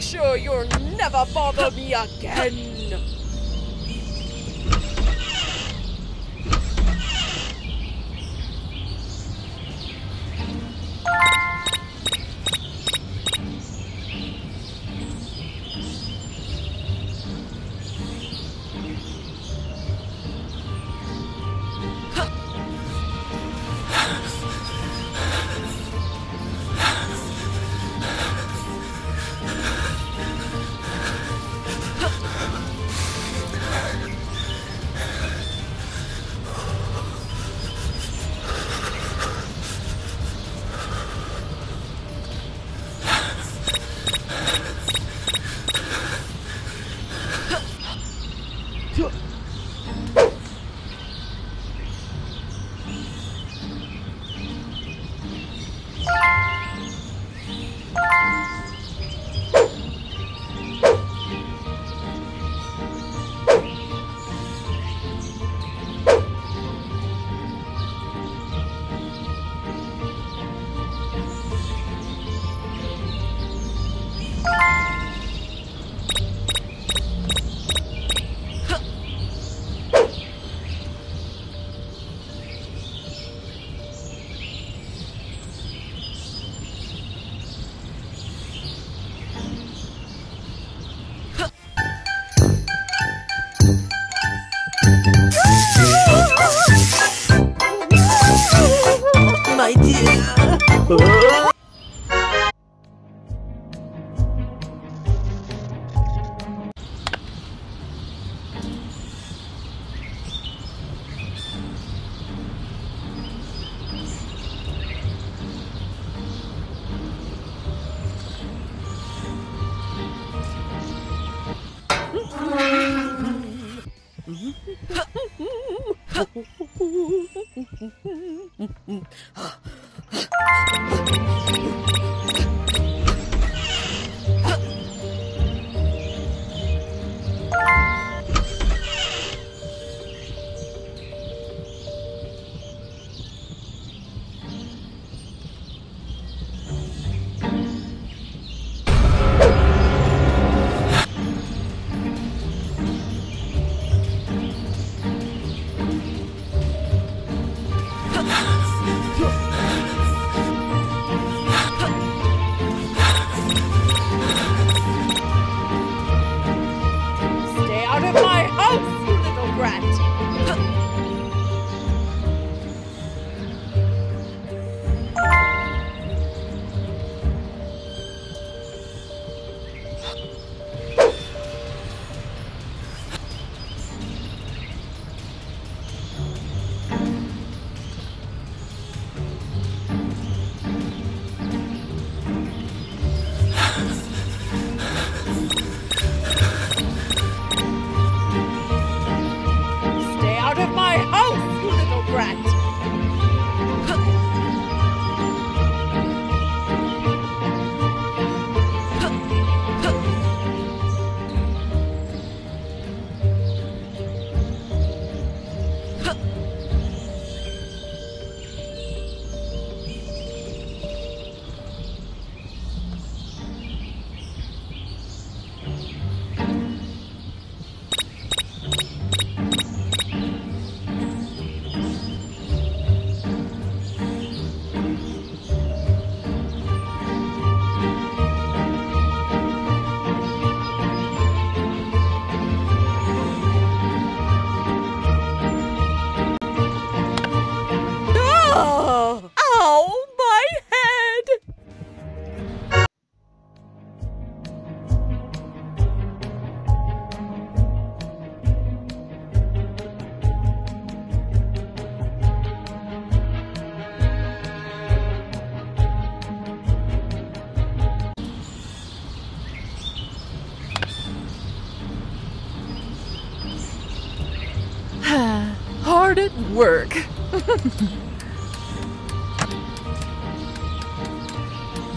Sure, you'll never bother me again. Good work.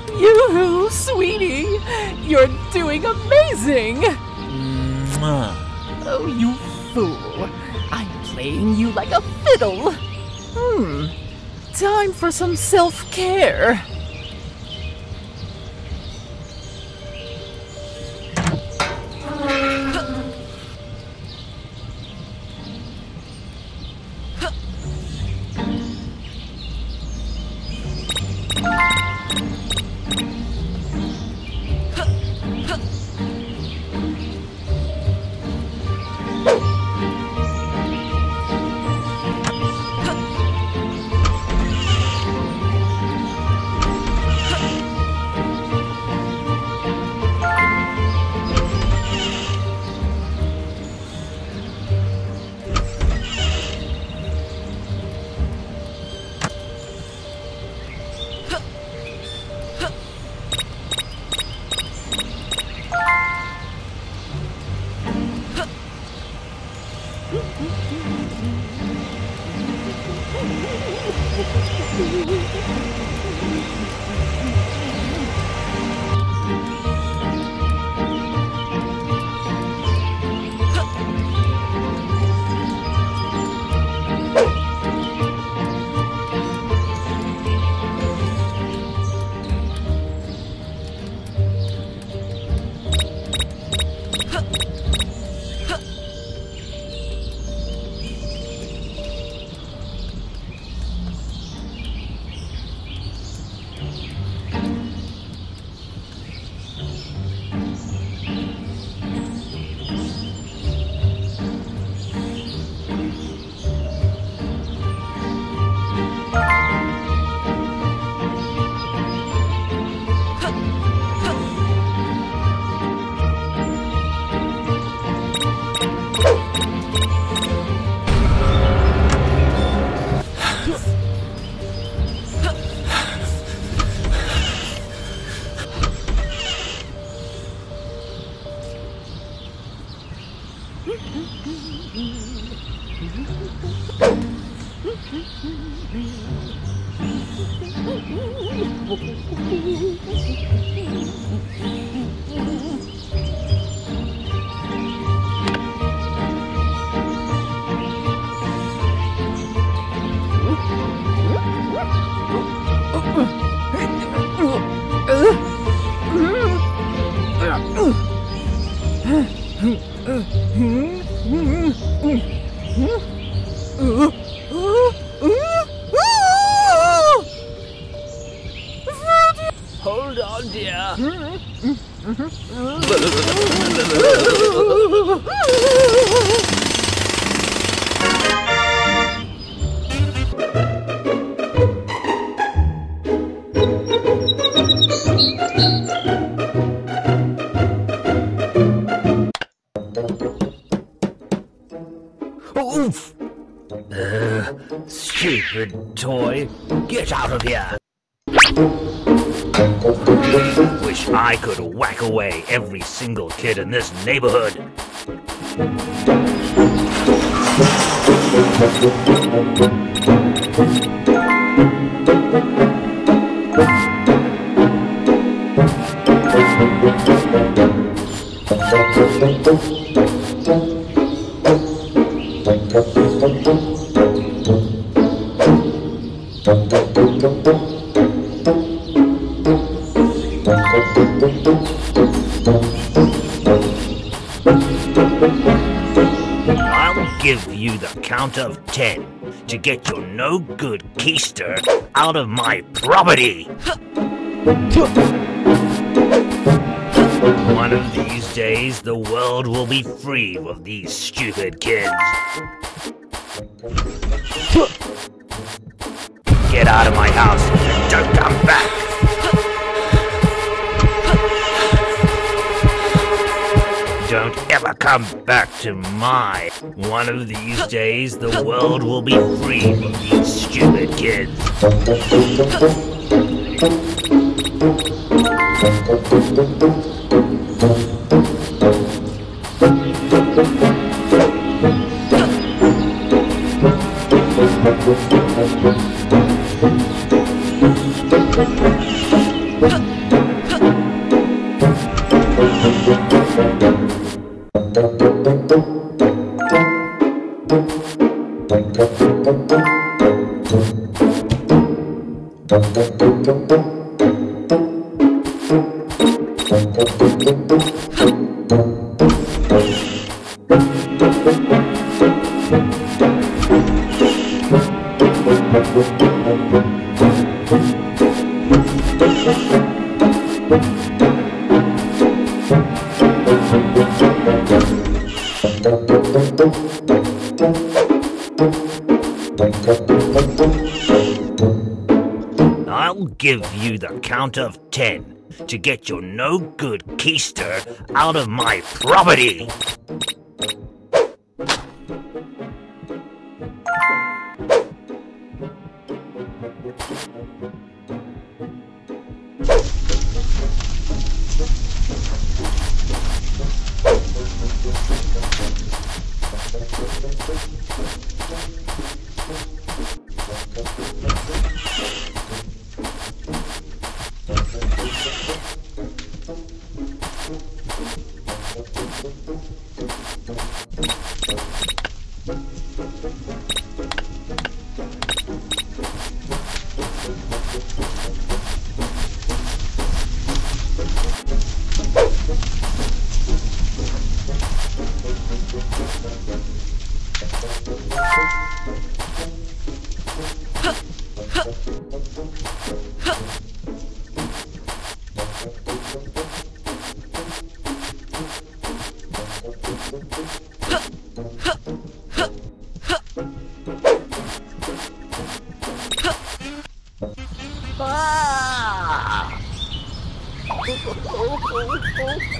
Yoo-hoo, sweetie! You're doing amazing! Mwah. Oh, you fool! I'm playing you like a fiddle! Time for some self-care! Stupid toy, get out of here! Wish I could whack away every single kid in this neighborhood! I'll give you the count of 10 to get your no-good keister out of my property! One of these days, the world will be free of these stupid kids. Get out of my house and don't come back! Don't ever come back to my... One of these days, the world will be free of these stupid kids. I'll give you the count of 10 to get your no-good keister out of my property.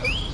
Ah!